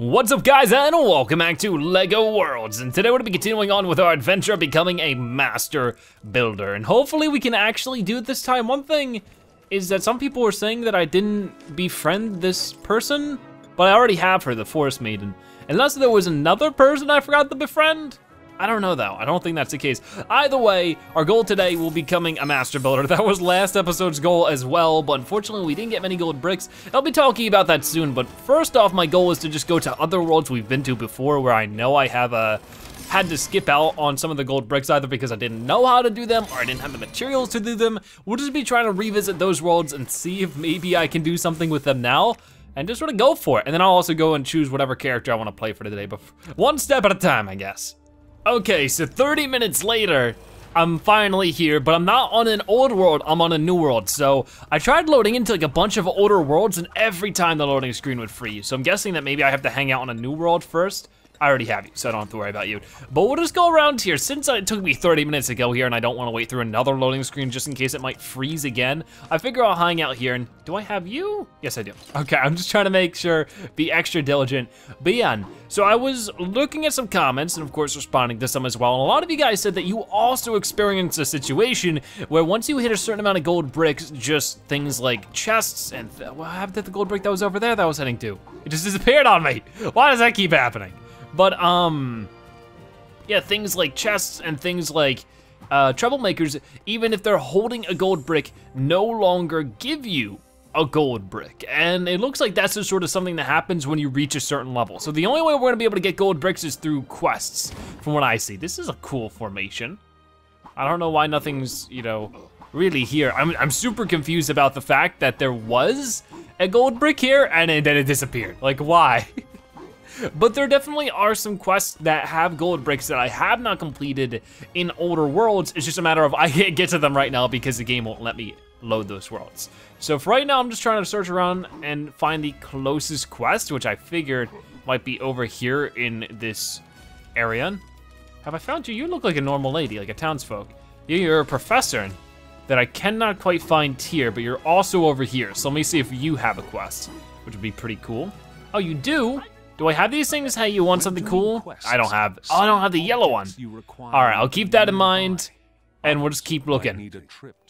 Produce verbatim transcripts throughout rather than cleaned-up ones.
What's up guys, and welcome back to LEGO Worlds, and today we're gonna be continuing on with our adventure of becoming a master builder, and hopefully we can actually do it this time. One thing is that some people were saying that I didn't befriend this person, but I already have her, the Forest Maiden. Unless there was another person I forgot to befriend? I don't know though, I don't think that's the case. Either way, our goal today will be becoming a master builder. That was last episode's goal as well, but unfortunately we didn't get many gold bricks. I'll be talking about that soon, but first off, my goal is to just go to other worlds we've been to before where I know I have uh, had to skip out on some of the gold bricks either because I didn't know how to do them or I didn't have the materials to do them. We'll just be trying to revisit those worlds and see if maybe I can do something with them now. And just sort of go for it. And then I'll also go and choose whatever character I want to play for today, but one step at a time, I guess. Okay, so thirty minutes later, I'm finally here, but I'm not on an old world, I'm on a new world. So I tried loading into like a bunch of older worlds and every time the loading screen would freeze. So I'm guessing that maybe I have to hang out on a new world first. I already have you, so I don't have to worry about you. But we'll just go around here. Since it took me thirty minutes to go here and I don't wanna wait through another loading screen just in case it might freeze again, I figure I'll hang out here and do I have you? Yes, I do. Okay, I'm just trying to make sure, be extra diligent. But yeah, so I was looking at some comments and of course responding to some as well. And a lot of you guys said that you also experienced a situation where once you hit a certain amount of gold bricks, just things like chests and, th well, how did the gold brick that was over there that I was heading to? It just disappeared on me. Why does that keep happening? But um, yeah, things like chests and things like uh, troublemakers, even if they're holding a gold brick, no longer give you a gold brick. And it looks like that's just sort of something that happens when you reach a certain level. So the only way we're gonna be able to get gold bricks is through quests, from what I see. This is a cool formation. I don't know why nothing's, you know, really here. I'm, I'm super confused about the fact that there was a gold brick here and it, then it disappeared. Like, why? But there definitely are some quests that have gold bricks that I have not completed in older worlds. It's just a matter of I can't get to them right now because the game won't let me load those worlds. So for right now, I'm just trying to search around and find the closest quest, which I figured might be over here in this area. Have I found you? You look like a normal lady, like a townsfolk. You're a professor that I cannot quite find here, but you're also over here. So let me see if you have a quest, which would be pretty cool. Oh, you do? Do I have these things? Hey, you want something cool? I don't have, oh, I don't have the yellow one. All right, I'll keep that in mind and we'll just keep looking.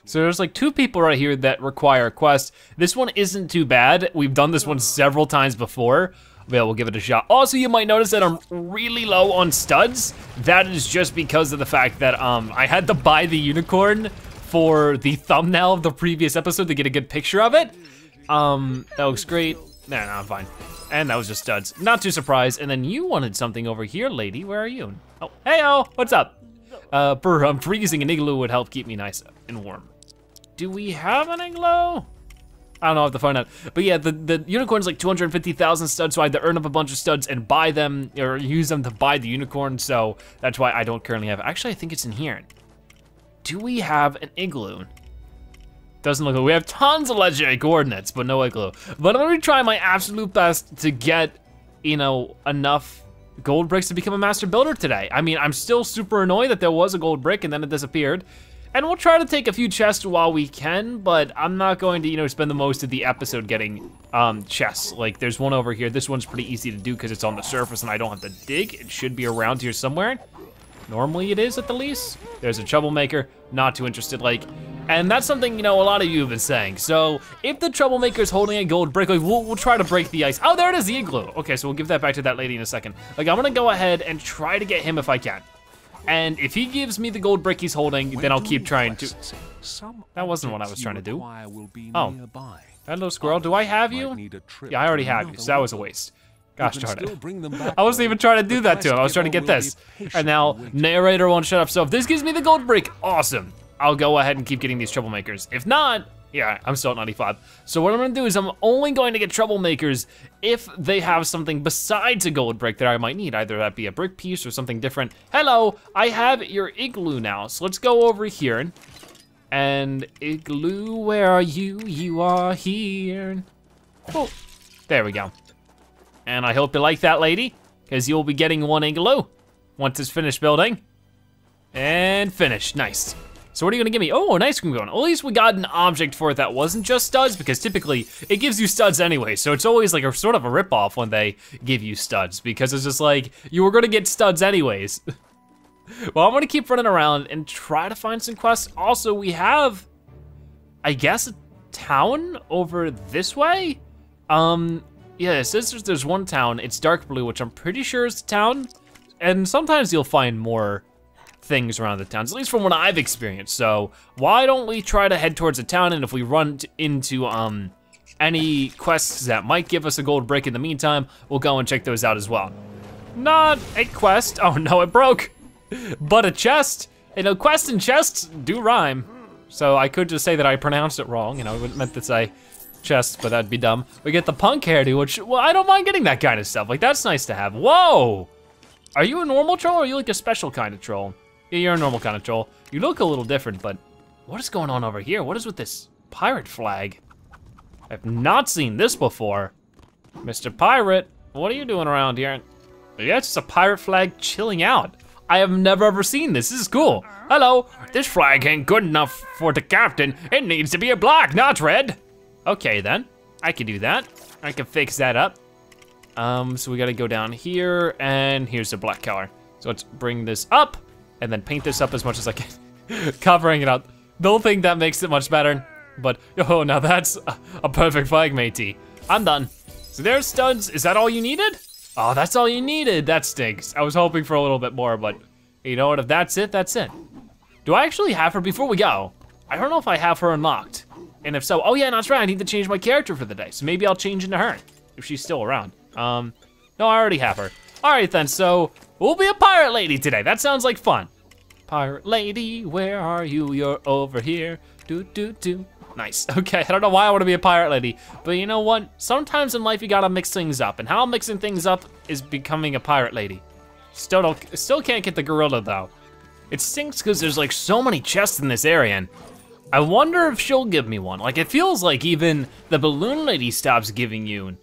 So there's like two people right here that require a quest. This one isn't too bad. We've done this one several times before. Yeah, we'll give it a shot. Also, you might notice that I'm really low on studs. That is just because of the fact that um, I had to buy the unicorn for the thumbnail of the previous episode to get a good picture of it. Um, that looks great. Nah, nah, I'm fine. And that was just studs. Not too surprised. And then you wanted something over here, lady. Where are you? Oh, hey-o, what's up? Uh, brr, I'm freezing. An igloo would help keep me nice and warm. Do we have an igloo? I don't know, I'll have to find out. But yeah, the, the unicorn's like two hundred fifty thousand studs, so I had to earn up a bunch of studs and buy them, or use them to buy the unicorn, so that's why I don't currently have it. Actually, I think it's in here. Do we have an igloo? Doesn't look like we have tons of legendary coordinates, but no igloo. But I'm gonna try my absolute best to get, you know, enough gold bricks to become a master builder today. I mean, I'm still super annoyed that there was a gold brick and then it disappeared. And we'll try to take a few chests while we can, but I'm not going to, you know, spend the most of the episode getting um, chests. Like there's one over here. This one's pretty easy to do because it's on the surface and I don't have to dig. It should be around here somewhere. Normally it is at the least. There's a troublemaker, not too interested, like, and that's something, you know, a lot of you have been saying. So if the troublemaker's holding a gold brick, like, we'll, we'll try to break the ice. Oh, there it is, the igloo. Okay, so we'll give that back to that lady in a second. Like, I'm gonna go ahead and try to get him if I can. And if he gives me the gold brick he's holding, then I'll keep trying to. That wasn't what I was trying to do. Oh, hello, squirrel, do I have you? Yeah, I already have you, so that was a waste. Gosh darn it. I wasn't even trying to do that to him. I was trying to get this. And now, narrator won't shut up. So if this gives me the gold brick, awesome. I'll go ahead and keep getting these troublemakers. If not, yeah, I'm still at ninety-five. So what I'm gonna do is I'm only going to get troublemakers if they have something besides a gold brick that I might need, either that be a brick piece or something different. Hello, I have your igloo now. So let's go over here. And igloo, where are you? You are here. Oh, there we go. And I hope you like that, lady, because you'll be getting one igloo once it's finished building. And finished, nice. So what are you gonna give me? Oh, an ice cream cone. At least we got an object for it that wasn't just studs, because typically it gives you studs anyway. So it's always like a sort of a ripoff when they give you studs, because it's just like, you were gonna get studs anyways. Well, I'm gonna keep running around and try to find some quests. Also, we have, I guess, a town over this way? Um, yeah, it says there's, there's one town. It's dark blue, which I'm pretty sure is the town. And sometimes you'll find more things around the towns, at least from what I've experienced. So why don't we try to head towards the town, and if we run into um, any quests that might give us a gold break in the meantime, we'll go and check those out as well. Not a quest, oh no, it broke. But a chest, you know, quest and chests do rhyme. So I could just say that I pronounced it wrong, you know, I wouldn't meant to say chest, but that'd be dumb. We get the punk hairdo, which, well, I don't mind getting that kind of stuff. Like, that's nice to have. Whoa! Are you a normal troll, or are you like a special kind of troll? Yeah, you're a normal kind of troll. You look a little different, but what is going on over here? What is with this pirate flag? I've not seen this before. Mister Pirate, what are you doing around here? Yeah, it's just a pirate flag chilling out. I have never ever seen this, this is cool. Hello, this flag ain't good enough for the captain. It needs to be a black, not red. Okay then, I can do that. I can fix that up. Um, so we gotta go down here, and here's the black color. So let's bring this up, and then paint this up as much as I can, covering it up. Don't think that makes it much better, but, oh, now that's a, a perfect flag, matey. I'm done. So there's studs, is that all you needed? Oh, that's all you needed, that stinks. I was hoping for a little bit more, but you know what, if that's it, that's it. Do I actually have her, before we go, I don't know if I have her unlocked, and if so, oh yeah, no, that's right, I need to change my character for the day, so maybe I'll change into her, if she's still around. Um, no, I already have her. All right then, so we'll be a pirate lady today. That sounds like fun. Pirate lady, where are you? You're over here. Do, do, do. Nice, okay, I don't know why I wanna be a pirate lady, but you know what? Sometimes in life you gotta mix things up, and how I'm mixing things up is becoming a pirate lady. Still, don't, still can't get the gorilla though. It stinks because there's like so many chests in this area, and I wonder if she'll give me one. Like, it feels like even the balloon lady stops giving you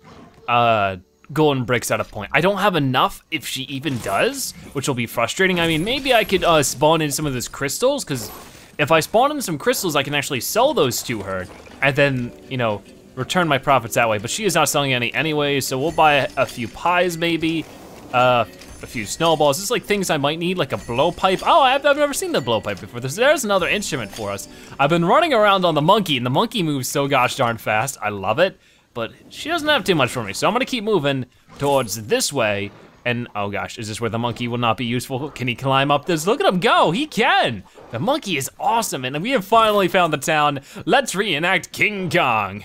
uh, golden bricks at a point. I don't have enough if she even does, which will be frustrating. I mean, maybe I could uh, spawn in some of those crystals, because if I spawn in some crystals, I can actually sell those to her and then, you know, return my profits that way. But she is not selling any anyway, so we'll buy a, a few pies maybe, uh, a few snowballs. This is like things I might need, like a blowpipe. Oh, I've, I've never seen the blowpipe before. There's, there's another instrument for us. I've been running around on the monkey, and the monkey moves so gosh darn fast. I love it. But she doesn't have too much for me, so I'm gonna keep moving towards this way, and oh gosh, is this where the monkey will not be useful? Can he climb up this? Look at him go, he can! The monkey is awesome, and we have finally found the town. Let's reenact King Kong.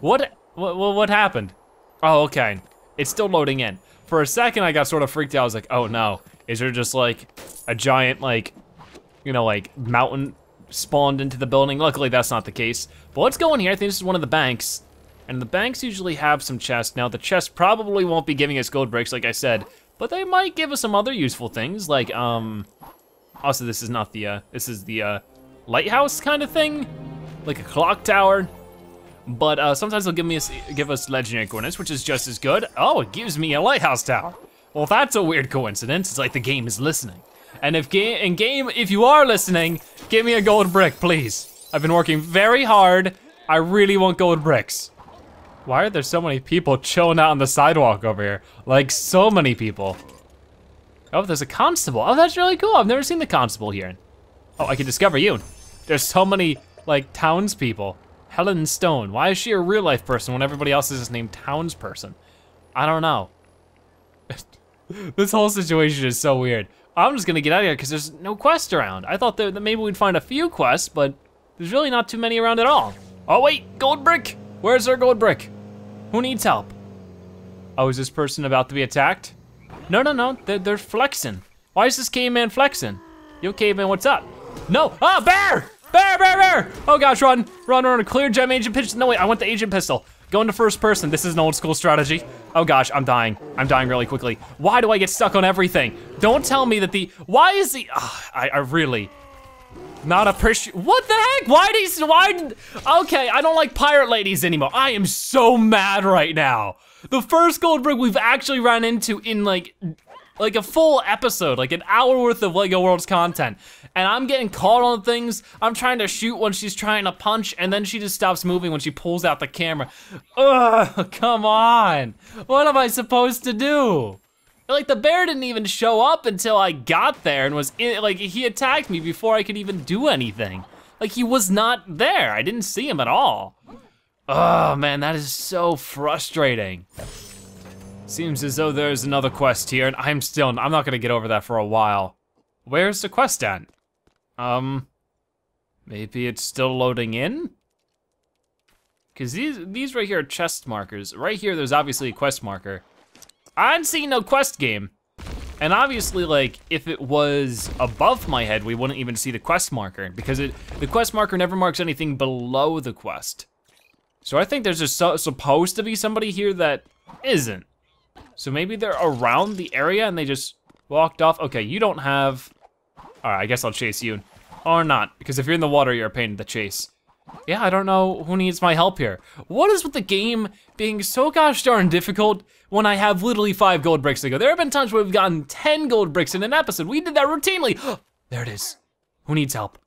what, what, what happened? Oh, okay, it's still loading in. For a second, I got sort of freaked out. I was like, oh no, is there just like a giant like, you know, like mountain spawned into the building? Luckily, that's not the case. But let's go in here, I think this is one of the banks. And the banks usually have some chests. Now the chest probably won't be giving us gold breaks like I said, but they might give us some other useful things like, um, also this is not the, uh, this is the uh, lighthouse kind of thing, like a clock tower. But uh, sometimes they'll give me a, give us legendary coordinates, which is just as good. Oh, it gives me a lighthouse tower. Well, that's a weird coincidence. It's like the game is listening. And if game, and game, if you are listening, give me a gold brick, please. I've been working very hard. I really want gold bricks. Why are there so many people chilling out on the sidewalk over here? Like, so many people. Oh, there's a constable. Oh, that's really cool. I've never seen the constable here. Oh, I can discover you. There's so many, like, townspeople. Helen Stone. Why is she a real life person when everybody else is just named townsperson? I don't know. This whole situation is so weird. I'm just gonna get out of here because there's no quest around. I thought that maybe we'd find a few quests, but there's really not too many around at all. Oh, wait, gold brick. Where's our gold brick? Who needs help? Oh, is this person about to be attacked? No, no, no, they're, they're flexing. Why is this caveman flexing? Yo, caveman, what's up? No, ah, oh, bear! Bear, bear, bear! Oh gosh, run, run, run, clear gem, agent pistol. No, wait, I want the agent pistol. Go into first person, this is an old school strategy. Oh gosh, I'm dying, I'm dying really quickly. Why do I get stuck on everything? Don't tell me that the, why is the, oh, I, I really, not appreciate, what the heck? Why these, why, did, okay, I don't like pirate ladies anymore. I am so mad right now. The first gold brick we've actually run into in like, like a full episode, like an hour worth of LEGO Worlds content. And I'm getting caught on things. I'm trying to shoot when she's trying to punch, and then she just stops moving when she pulls out the camera. Ugh, come on. What am I supposed to do? Like, the bear didn't even show up until I got there and was in, like, he attacked me before I could even do anything. Like, he was not there. I didn't see him at all. Oh, man, that is so frustrating. Seems as though there's another quest here, and I'm still, I'm not gonna get over that for a while. Where's the quest at? Um, maybe it's still loading in? Cause these, these right here are chest markers. Right here, there's obviously a quest marker. I didn't see no quest game. And obviously, like, if it was above my head, we wouldn't even see the quest marker because it, the quest marker never marks anything below the quest. So I think there's just so, supposed to be somebody here that isn't. So maybe they're around the area and they just walked off. Okay, you don't have, all right, I guess I'll chase you. Or not, because if you're in the water, you're a pain in the chase. Yeah, I don't know who needs my help here. What is with the game being so gosh darn difficult when I have literally five gold bricks to go? There have been times where we've gotten ten gold bricks in an episode. We did that routinely. There it is. Who needs help?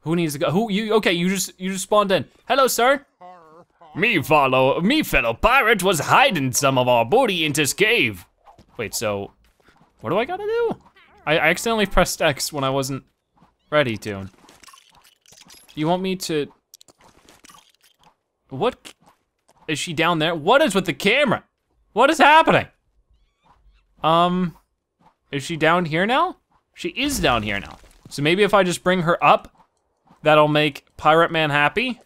Who needs to go? Who you? Okay, you just you just spawned in. Hello, sir. Me follow. Me fellow pirate was hiding some of our booty in this cave. Wait, so what do I gotta do? I, I accidentally pressed X when I wasn't ready to. You want me to? What, is she down there? What is with the camera? What is happening? Um, is she down here now? She is down here now. So maybe if I just bring her up, that'll make Pirate Man happy.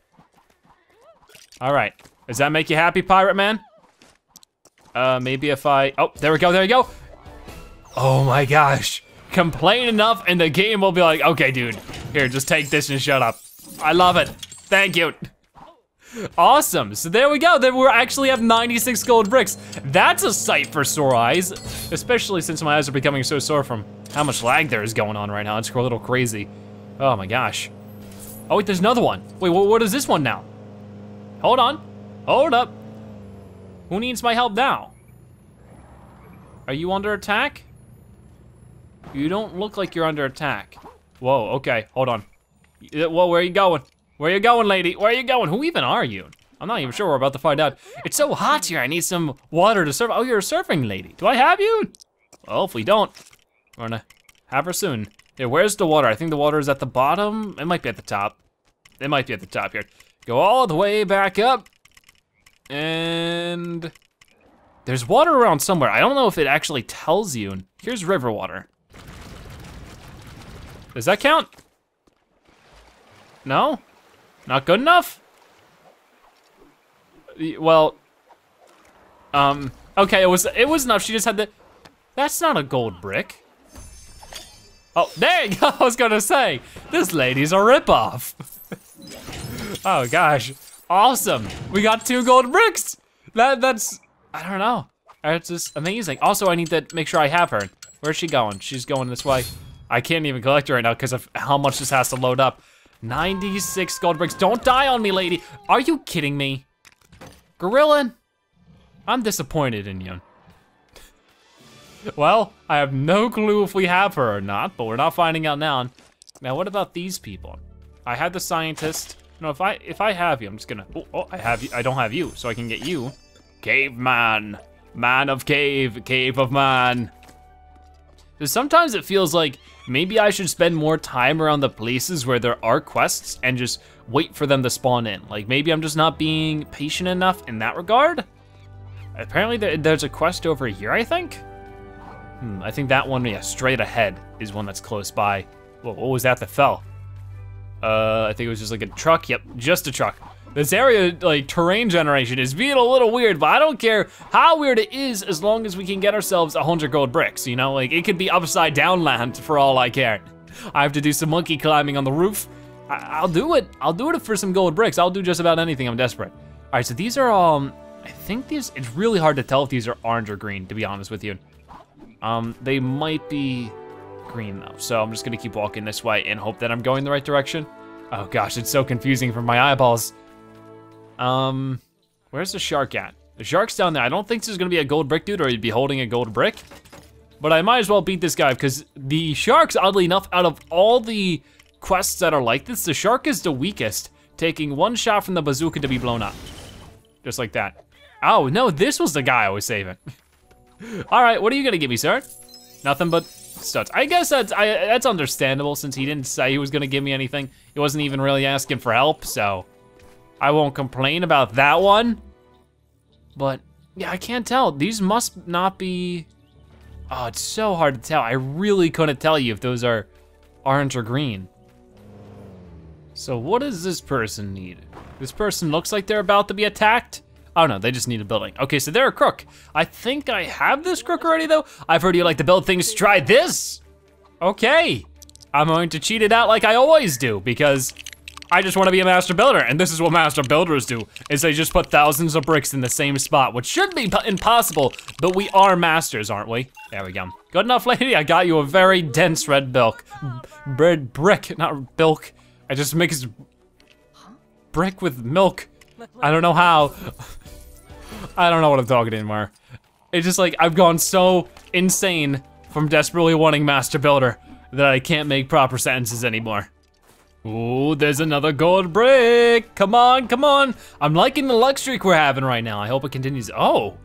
All right, does that make you happy, Pirate Man? Uh, maybe if I, oh, there we go, there we go. Oh my gosh, complain enough and the game will be like, okay, dude, here, just take this and shut up. I love it, thank you. Awesome, so there we go. Then we actually have ninety-six gold bricks. That's a sight for sore eyes, especially since my eyes are becoming so sore from how much lag there is going on right now. It's a little crazy. Oh my gosh. Oh wait, there's another one. Wait, what is this one now? Hold on, hold up. Who needs my help now? Are you under attack? You don't look like you're under attack. Whoa, okay, hold on. Whoa, where are you going? Where you going, lady? Where you going? Who even are you? I'm not even sure, we're about to find out. It's so hot here, I need some water to surf. Oh, you're a surfing lady. Do I have you? Well, if we don't, we're gonna have her soon. Yeah, where's the water? I think the water is at the bottom. It might be at the top. It might be at the top here. Go all the way back up. And there's water around somewhere. I don't know if it actually tells you. Here's river water. Does that count? No? Not good enough? Well, um, okay, it was it was enough. She just had the, that's not a gold brick. Oh, there you go, I was gonna say, this lady's a ripoff. Oh gosh, awesome. We got two gold bricks. That That's, I don't know. That's just amazing. Also, I need to make sure I have her. Where's she going? She's going this way. I can't even collect her right now because of how much this has to load up. ninety-six gold bricks. Don't die on me, lady. Are you kidding me? Gorilla, I'm disappointed in you. Well, I have no clue if we have her or not, but we're not finding out now. Now, what about these people? I had the scientist. No, if I if I have you, I'm just gonna, oh, oh, I have you, I don't have you, so I can get you. Caveman, man of cave, cave of man. Sometimes it feels like maybe I should spend more time around the places where there are quests and just wait for them to spawn in. Like maybe I'm just not being patient enough in that regard. Apparently there, there's a quest over here, I think. Hmm, I think that one, yeah, straight ahead is one that's close by. Whoa, what was that that fell? Uh, I think it was just like a truck, yep, just a truck. This area, like terrain generation is being a little weird, but I don't care how weird it is as long as we can get ourselves one hundred gold bricks, you know? Like it could be upside down land for all I care. I have to do some monkey climbing on the roof. I I'll do it, I'll do it for some gold bricks. I'll do just about anything, I'm desperate. All right, so these are, um, I think these, it's really hard to tell if these are orange or green, to be honest with you. Um, they might be green though, so I'm just gonna keep walking this way and hope that I'm going the right direction. Oh gosh, it's so confusing for my eyeballs. Um, where's the shark at? The shark's down there. I don't think there's gonna be a gold brick, dude, or he'd be holding a gold brick. but I might as well beat this guy because the sharks, oddly enough, out of all the quests that are like this, the shark is the weakest, taking one shot from the bazooka to be blown up. Just like that. Oh, no, this was the guy I was saving. All right, what are you gonna give me, sir? Nothing but studs. I guess that's, I, that's understandable since he didn't say he was gonna give me anything. He wasn't even really asking for help, so I won't complain about that one. But yeah, I can't tell. These must not be, oh, it's so hard to tell. I really couldn't tell you if those are orange or green. So what does this person need? This person looks like they're about to be attacked. Oh no, they just need a building. Okay, so they're a crook. I think I have this crook already though. I've heard you like to build things, try this. Okay, I'm going to cheat it out like I always do because I just wanna be a master builder, and this is what master builders do, is they just put thousands of bricks in the same spot, which should be impossible, but we are masters, aren't we? There we go. Good enough, lady, I got you a very dense red bilk. Red brick, not bilk. I just mixed brick with milk. I don't know how. I don't know what I'm talking anymore. It's just like I've gone so insane from desperately wanting master builder that I can't make proper sentences anymore. Ooh, there's another gold brick. Come on, come on. I'm liking the luck streak we're having right now. I hope it continues. Oh,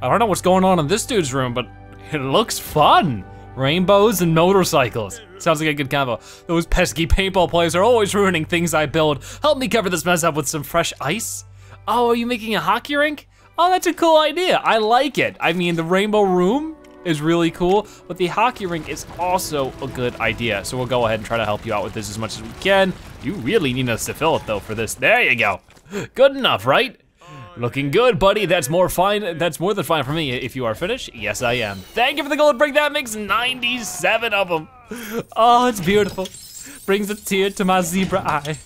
I don't know what's going on in this dude's room, but it looks fun. Rainbows and motorcycles. Sounds like a good combo. Those pesky paintball players are always ruining things I build. Help me cover this mess up with some fresh ice. Oh, are you making a hockey rink? Oh, that's a cool idea. I like it. I mean, the rainbow room is really cool, but the hockey rink is also a good idea. So we'll go ahead and try to help you out with this as much as we can. You really need us to fill it though for this. There you go. Good enough, right? Looking good, buddy. That's more fine. That's more than fine for me. If you are finished, yes, I am. Thank you for the gold brick. That makes ninety-seven of them. Oh, it's beautiful. Brings a tear to my zebra eye.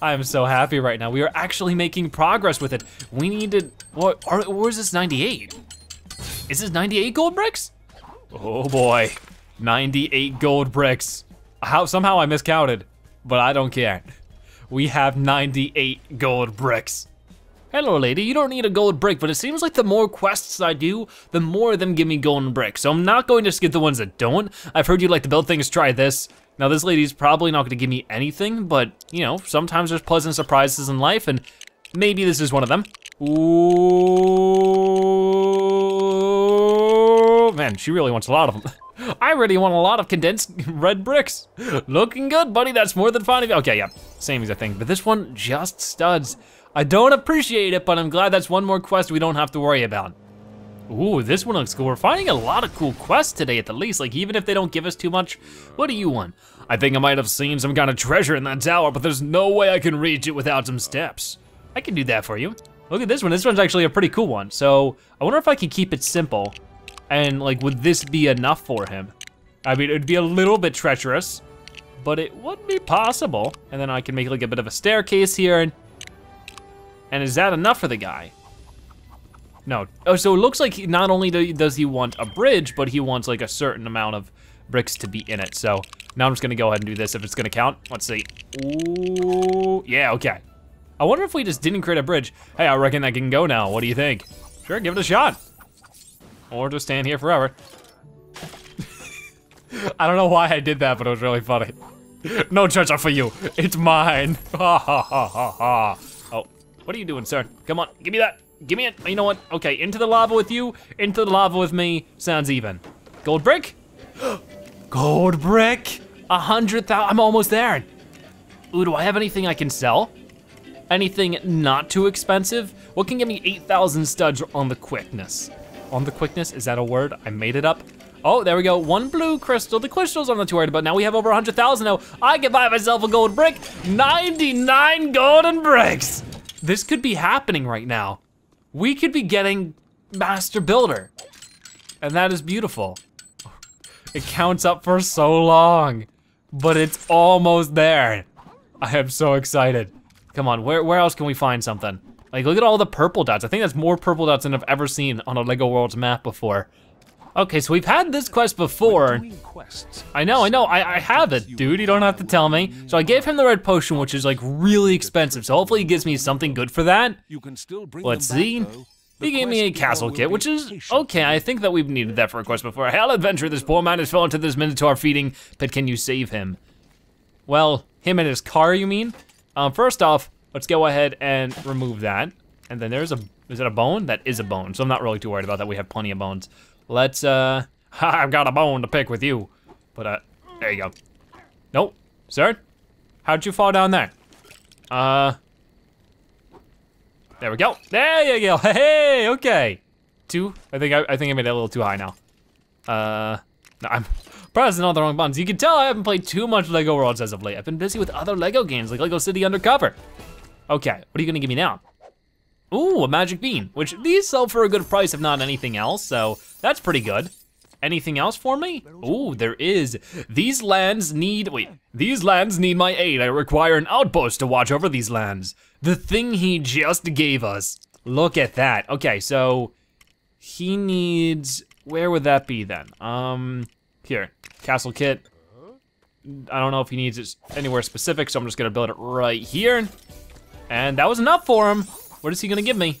I am so happy right now. We are actually making progress with it. We need to, what, or is this ninety-eight? Is this ninety-eight gold bricks? Oh boy, ninety-eight gold bricks. How, somehow I miscounted, but I don't care. We have ninety-eight gold bricks. Hello lady, you don't need a gold brick, but it seems like the more quests I do, the more of them give me golden bricks. So I'm not going to skip the ones that don't. I've heard you like to build things, try this. Now this lady's probably not gonna give me anything, but you know, sometimes there's pleasant surprises in life and maybe this is one of them. Ooh, man, she really wants a lot of them. I really want a lot of condensed red bricks. Looking good, buddy, that's more than fine of you. Okay, yeah, same as I think, but this one just studs. I don't appreciate it, but I'm glad that's one more quest we don't have to worry about. Ooh, this one looks cool. We're finding a lot of cool quests today at the least, like even if they don't give us too much, what do you want? I think I might have seen some kind of treasure in that tower, but there's no way I can reach it without some steps. I can do that for you. Look at this one, this one's actually a pretty cool one. So I wonder if I can keep it simple and like would this be enough for him? I mean, it'd be a little bit treacherous, but it would be possible. And then I can make like a bit of a staircase here and And is that enough for the guy? No, oh, so it looks like he, not only do, does he want a bridge, but he wants like a certain amount of bricks to be in it. So now I'm just gonna go ahead and do this if it's gonna count. Let's see, ooh, yeah, okay. I wonder if we just didn't create a bridge. Hey, I reckon that can go now, what do you think? Sure, give it a shot. Or just stand here forever. I don't know why I did that, but it was really funny. No treasure for you, it's mine. Ha ha ha ha ha. What are you doing, sir? Come on, give me that, give me it. You know what, okay, into the lava with you, into the lava with me, sounds even. Gold brick? Gold brick, a hundred thousand, I'm almost there. Ooh, do I have anything I can sell? Anything not too expensive? What can give me eight thousand studs on the quickness? On the quickness, is that a word? I made it up. Oh, there we go, one blue crystal. The crystals I'm not too worried about. Now we have over one hundred thousand now. I can buy myself a gold brick, ninety-nine golden bricks. This could be happening right now. We could be getting master builder. And that is beautiful. It counts up for so long, but it's almost there. I am so excited. Come on, where, where else can we find something? Like look at all the purple dots. I think that's more purple dots than I've ever seen on a LEGO Worlds map before. Okay, so we've had this quest before. I know, I know, I, I have it, dude, you don't have to tell me. So I gave him the red potion, which is like really expensive, so hopefully he gives me something good for that. Let's see. He gave me a castle kit, which is okay. I think that we've needed that for a quest before. Hell, adventure, this poor man has fallen to this minotaur feeding, but can you save him? Well, him and his car, you mean? Um, first off, let's go ahead and remove that. And then there's a, is that a bone? That is a bone, so I'm not really too worried about that. We have plenty of bones. Let's, uh, I've got a bone to pick with you. But, uh, there you go. Nope, sir? How'd you fall down there? Uh, there we go. There you go. Hey, okay. Two. I think I, I think I made it a little too high now. Uh, no, I'm pressing all the wrong buttons. You can tell I haven't played too much LEGO Worlds as of late. I've been busy with other LEGO games like LEGO City Undercover. Okay, what are you gonna give me now? Ooh, a magic bean, which these sell for a good price if not anything else, so that's pretty good. Anything else for me? Ooh, there is. These lands need, wait, these lands need my aid. I require an outpost to watch over these lands. The thing he just gave us. Look at that. Okay, so he needs, where would that be then? Um, here, castle kit. I don't know if he needs it anywhere specific, so I'm just gonna build it right here. And that was enough for him. What is he gonna give me?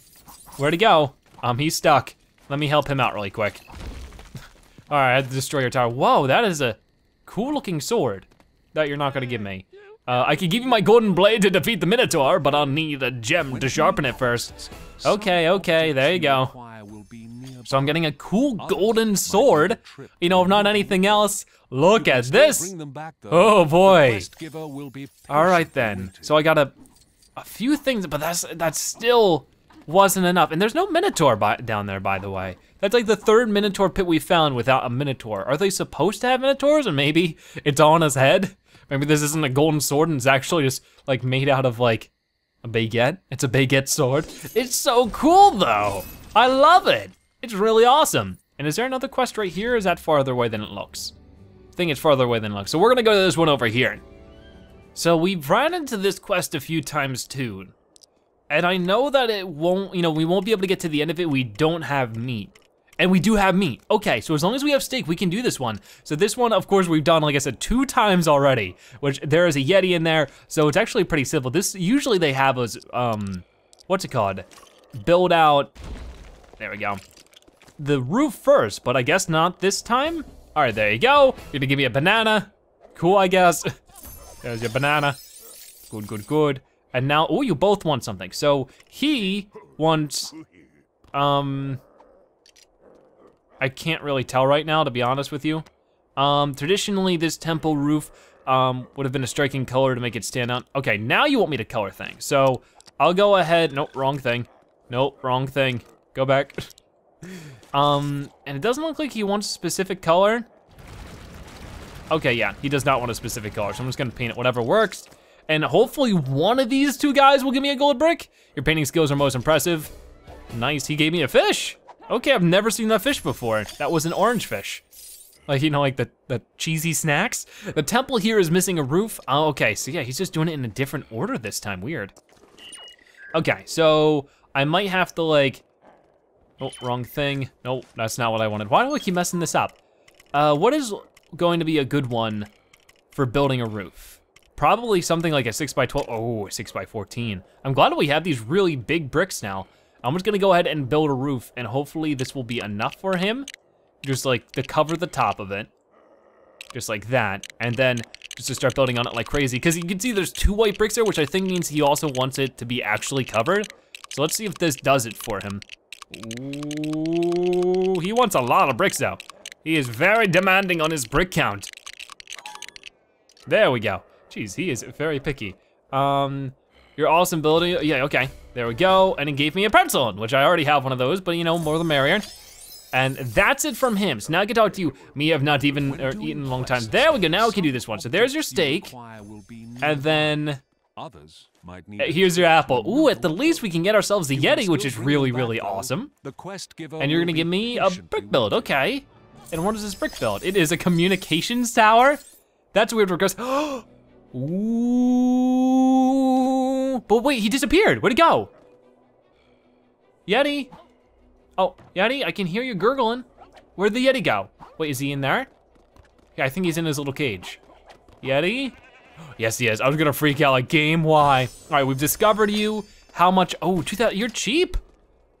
Where'd he go? Um, he's stuck. Let me help him out really quick. All right, I have to destroy your tower. Whoa, that is a cool looking sword that you're not gonna give me. Uh, I could give you my golden blade to defeat the Minotaur, but I'll need a gem to sharpen it first. Okay, okay, there you go. So I'm getting a cool golden sword. You know, if not anything else, look at this. Oh boy. All right then, so I got a, a few things, but that's that's still wasn't enough. And there's no Minotaur by, down there, by the way. That's like the third Minotaur pit we found without a Minotaur. Are they supposed to have Minotaurs? Or maybe it's on his head? Maybe this isn't a golden sword and it's actually just like made out of like a baguette. It's a baguette sword. It's so cool though. I love it. It's really awesome. And is there another quest right here or is that farther away than it looks? I think it's farther away than it looks. So we're gonna go to this one over here. So we've ran into this quest a few times too. And I know that it won't, you know, we won't be able to get to the end of it. We don't have meat. And we do have meat. Okay, so as long as we have steak, we can do this one. So this one, of course, we've done, like I said, two times already, which there is a Yeti in there, so it's actually pretty simple. This, usually they have us, um, what's it called? Build out, there we go. The roof first, but I guess not this time. All right, there you go. You're gonna give me a banana. Cool, I guess. There's your banana. Good, good, good. And now, oh, you both want something. So he wants, um, I can't really tell right now, to be honest with you. Um, traditionally, this temple roof um, would have been a striking color to make it stand out. Okay, now you want me to color things. So I'll go ahead, nope, wrong thing. Nope, wrong thing, go back. um, and it doesn't look like he wants a specific color. Okay, yeah, he does not want a specific color, so I'm just gonna paint it whatever works. And hopefully one of these two guys will give me a gold brick. Your painting skills are most impressive. Nice, he gave me a fish. Okay, I've never seen that fish before. That was an orange fish. Like, you know, like the, the cheesy snacks. The temple here is missing a roof. Oh, okay, so yeah, he's just doing it in a different order this time, weird. Okay, so I might have to like, oh, wrong thing. Nope, that's not what I wanted. Why do I keep messing this up? Uh, what is going to be a good one for building a roof? Probably something like a six by twelve, oh, a six by fourteen. I'm glad we have these really big bricks now. I'm just gonna go ahead and build a roof and hopefully this will be enough for him. Just like to cover the top of it, just like that. And then just to start building on it like crazy. Cause you can see there's two white bricks there, which I think means he also wants it to be actually covered. So let's see if this does it for him. Ooh, he wants a lot of bricks though. He is very demanding on his brick count. There we go. Jeez, he is very picky. Um, you're awesome building, yeah, okay, there we go. And it gave me a pencil, which I already have one of those, but you know, more the merrier. And that's it from him. So now I can talk to you. Me, I've not even or eaten in a long time. There we go, now we can do this one. So there's your steak, and then here's your apple. Ooh, at the least we can get ourselves the Yeti, which is really, really awesome. And you're gonna give me a brick build, okay. And what is this brick build? It is a communications tower? That's a weird request. Ooh, but wait, he disappeared. Where'd he go? Yeti. Oh, Yeti, I can hear you gurgling. Where'd the Yeti go? Wait, is he in there? Yeah, I think he's in his little cage. Yeti? Yes, he is. I was gonna freak out like game, why? All right, we've discovered you. How much, oh, two thousand, you're cheap.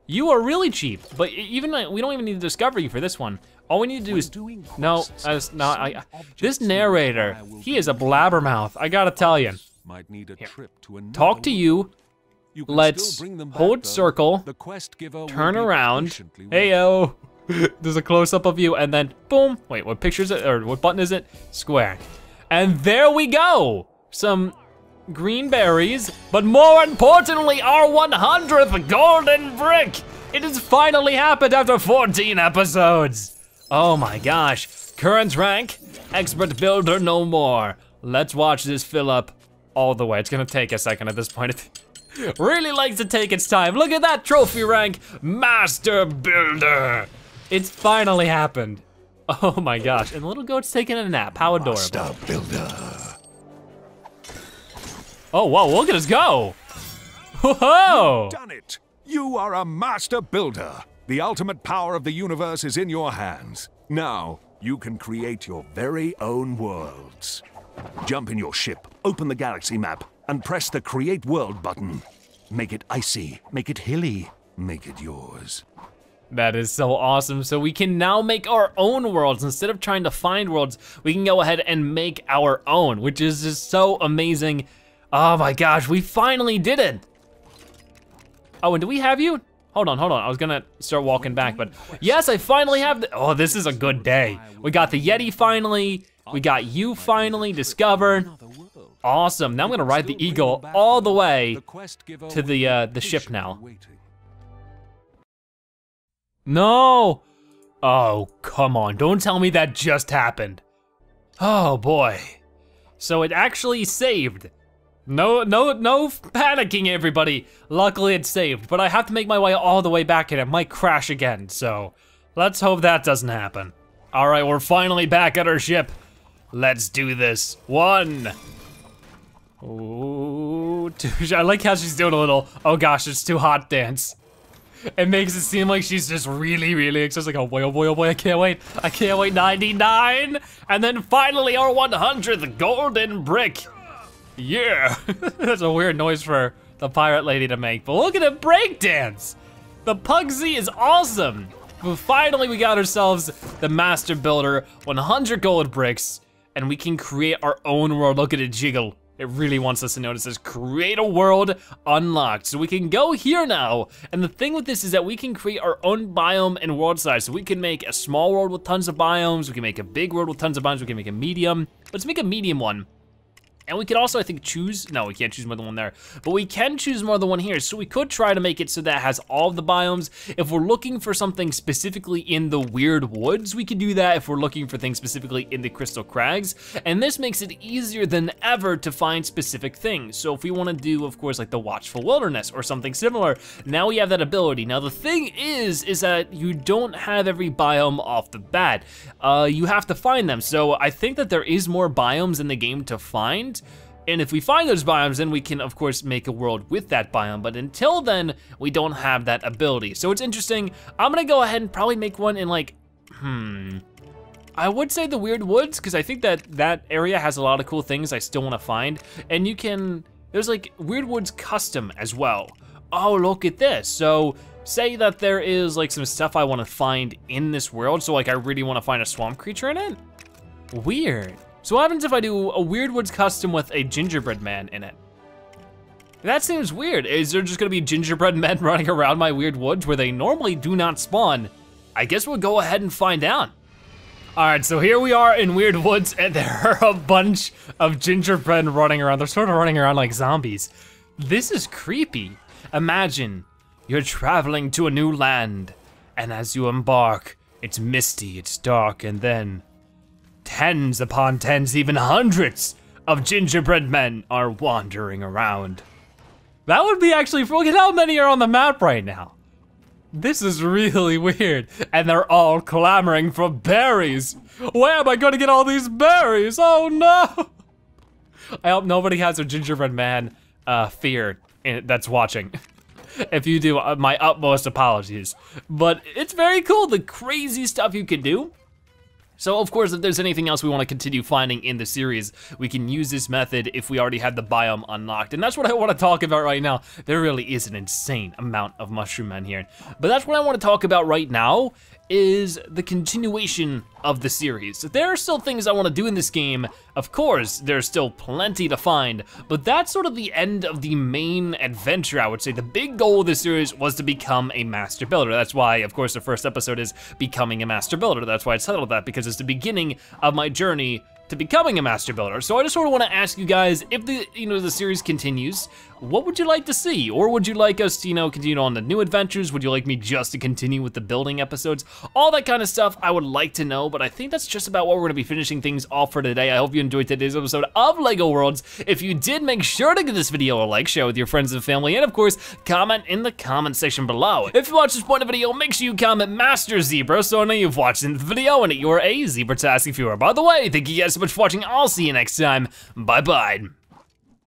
You are really cheap, but even we don't even need to discover you for this one. All we need to do is doing no, as not. I, this narrator, he is a blabbermouth. I gotta tell you. Might need a trip to talk to you. you Let's back, hold though. circle. The quest giver turn around. Heyo. There's a close-up of you, and then boom. Wait, what picture is it? Or what button is it? Square. And there we go. Some green berries, but more importantly, our one hundredth golden brick. It has finally happened after fourteen episodes. Oh my gosh. Current rank, expert builder no more. Let's watch this fill up all the way. It's gonna take a second at this point. It really likes to take its time. Look at that trophy rank, master builder. It's finally happened. Oh my gosh, and the little goat's taking a nap. How adorable. Master builder. Oh, whoa, look at us go. Whoa. You've done it. You are a master builder. The ultimate power of the universe is in your hands. Now, you can create your very own worlds. Jump in your ship, open the galaxy map, and press the Create World button. Make it icy, make it hilly, make it yours. That is so awesome. So we can now make our own worlds. Instead of trying to find worlds, we can go ahead and make our own, which is just so amazing. Oh my gosh, we finally did it. Oh, and do we have you? Hold on, hold on, I was gonna start walking back, but yes, I finally have the, oh, this is a good day. We got the Yeti finally, we got you finally discovered. Awesome, now I'm gonna ride the eagle all the way to the uh, the ship now. No! Oh, come on, don't tell me that just happened. Oh boy. So it actually saved. No, no, no panicking, everybody. Luckily it's saved, but I have to make my way all the way back and it might crash again, so let's hope that doesn't happen. All right, we're finally back at our ship. Let's do this. One. Ooh, two. I like how she's doing a little, oh gosh, it's too hot dance. It makes it seem like she's just really, really excited, like, oh boy, oh boy, oh boy, I can't wait. I can't wait, ninety-nine. And then finally our one hundredth golden brick. Yeah, that's a weird noise for the pirate lady to make, but look at the breakdance. The Pugsy is awesome. But finally we got ourselves the Master Builder, one hundred gold bricks, and we can create our own world. Look at it jiggle. It really wants us to notice this, create a world unlocked. So we can go here now. And the thing with this is that we can create our own biome and world size. So we can make a small world with tons of biomes. We can make a big world with tons of biomes. We can make a medium. Let's make a medium one. And we could also, I think, choose, no, we can't choose more than one there, but we can choose more than one here. So we could try to make it so that it has all of the biomes. If we're looking for something specifically in the weird woods, we could do that. If we're looking for things specifically in the crystal crags, and this makes it easier than ever to find specific things. So if we wanna do, of course, like the watchful wilderness or something similar, now we have that ability. Now the thing is, is that you don't have every biome off the bat. Uh, you have to find them. So I think that there is more biomes in the game to find. And if we find those biomes, then we can, of course, make a world with that biome. But until then, we don't have that ability. So it's interesting. I'm gonna go ahead and probably make one in like, hmm. I would say the Weird Woods, because I think that that area has a lot of cool things I still wanna find. And you can, there's like Weird Woods Custom as well. Oh, look at this. So say that there is like some stuff I wanna find in this world. So like I really wanna find a swamp creature in it. Weird. So what happens if I do a Weird Woods Custom with a gingerbread man in it? That seems weird. Is there just gonna be gingerbread men running around my Weird Woods where they normally do not spawn? I guess we'll go ahead and find out. All right, so here we are in Weird Woods and there are a bunch of gingerbread running around. They're sort of running around like zombies. This is creepy. Imagine you're traveling to a new land and as you embark, it's misty, it's dark, and then tens upon tens, even hundreds of gingerbread men are wandering around. That would be actually, look at how many are on the map right now. This is really weird. And they're all clamoring for berries. Where am I gonna get all these berries? Oh no. I hope nobody has a gingerbread man uh, fear that's watching. If you do, uh, my utmost apologies. But it's very cool, the crazy stuff you can do. So of course, if there's anything else we want to continue finding in the series, we can use this method if we already had the biome unlocked. And that's what I want to talk about right now. There really is an insane amount of mushroom men here. But that's what I want to talk about right now, is the continuation of the series. There are still things I want to do in this game. Of course, there's still plenty to find, but that's sort of the end of the main adventure, I would say. The big goal of this series was to become a master builder. That's why, of course, the first episode is becoming a master builder. That's why it's titled that, because it's the beginning of my journey to becoming a master builder. So I just sort of want to ask you guys, if the you know the series continues, what would you like to see? Or would you like us to you know continue on the new adventures? Would you like me just to continue with the building episodes? All that kind of stuff I would like to know, but I think that's just about what we're gonna be finishing things off for today. I hope you enjoyed today's episode of LEGO Worlds. If you did, make sure to give this video a like, share with your friends and family, and of course, comment in the comment section below. If you watched this point of video, make sure you comment Master Zebra, so I know you've watched the video and that you're a Zebra-tastic viewer. By the way, thank you guys so much for watching. I'll see you next time. Bye-bye.